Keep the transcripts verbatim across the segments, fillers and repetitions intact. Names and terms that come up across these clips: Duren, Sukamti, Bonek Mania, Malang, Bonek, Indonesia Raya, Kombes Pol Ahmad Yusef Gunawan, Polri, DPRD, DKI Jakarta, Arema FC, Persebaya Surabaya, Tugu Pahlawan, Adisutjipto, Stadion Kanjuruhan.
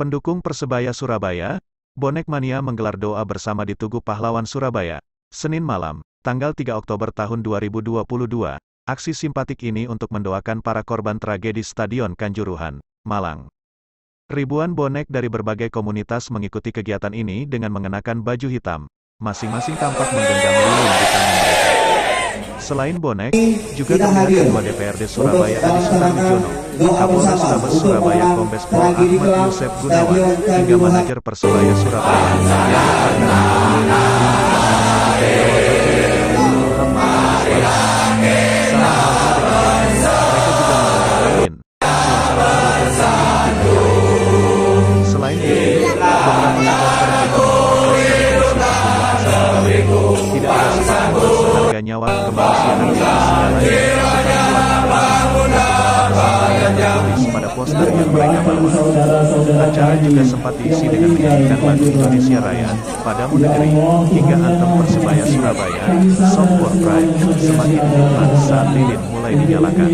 Pendukung Persebaya Surabaya, Bonek Mania menggelar doa bersama di Tugu Pahlawan Surabaya, Senin malam, tanggal tiga Oktober tahun dua ribu dua puluh dua. Aksi simpatik ini untuk mendoakan para korban tragedi Stadion Kanjuruhan, Malang. Ribuan bonek dari berbagai komunitas mengikuti kegiatan ini dengan mengenakan baju hitam, masing-masing tampak menggenggam lilin di tangan mereka. Selain bonek, juga terlihat Ketua D P R D Surabaya Adisutjipto, Kapolres Tabes Surabaya Kombes Pol Ahmad Yusef Gunawan, hingga manajer Persebaya Surabaya yang selain itu, tidak ada nyawa pada poster yang mereka bawa. Acara juga sempat diisi dengan menyanyikan lagu Indonesia Raya, Padamu Negeri, hingga anthem Persebaya Surabaya, Song for Pride. Semakin nikmat saat lilin mulai dinyalakan.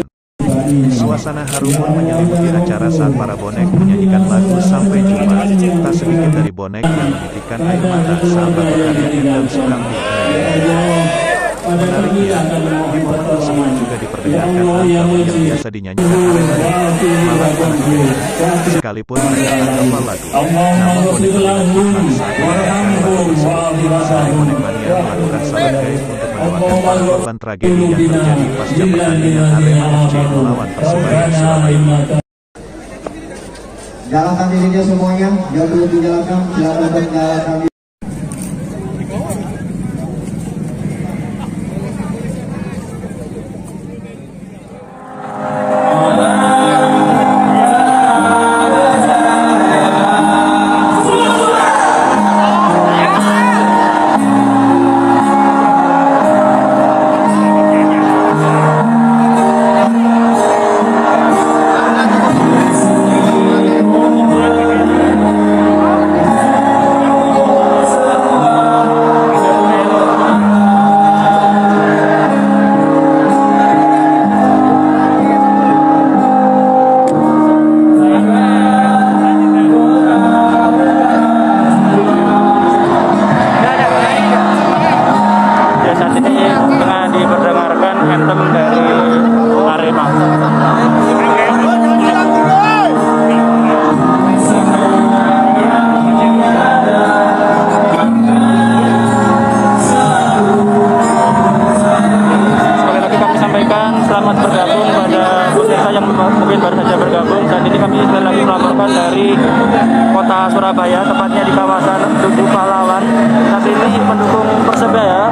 Suasana haru pun menyelimuti acara saat para bonek menyanyikan lagu Sampai Jumpa. Tak sedikit dari bonek yang menitikkan air mata saat berkarya dan Sukamti. Menariknya, di momen tersebut juga diperdengarkan anthem yang biasa dinyanyikan Arema F C. Sekalipun ada anthem lagu, namun bonek menyanyikan saat menyanyikan lagu tersebut. Selain bonek mania melakukan salat gaib untuk mendoakan para korban tragedi yang terjadi pasca pertandingan Arema F C melawan Persebaya Surabaya. Jalankan dirinya semuanya, jangan dulu dijalankan, silakan berjalan. Surabaya, tepatnya di kawasan Tugu Pahlawan. Saat ini pendukung Persebaya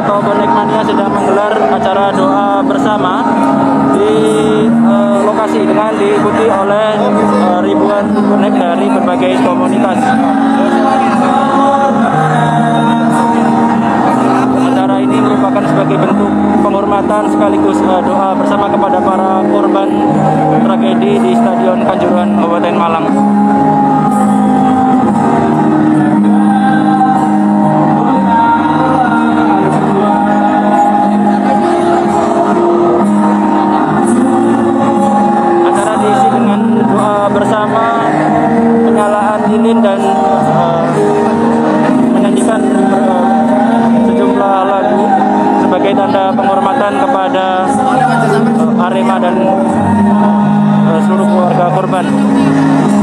atau Bonek Mania sedang menggelar acara doa bersama di eh, lokasi dengan diikuti oleh eh, ribuan bonek dari berbagai komunitas. Acara ini merupakan sebagai bentuk penghormatan sekaligus eh, doa bersama kepada para korban tragedi di Stadion Kanjuruhan, Kabupaten Malang. Arema dan uh, seluruh keluarga korban.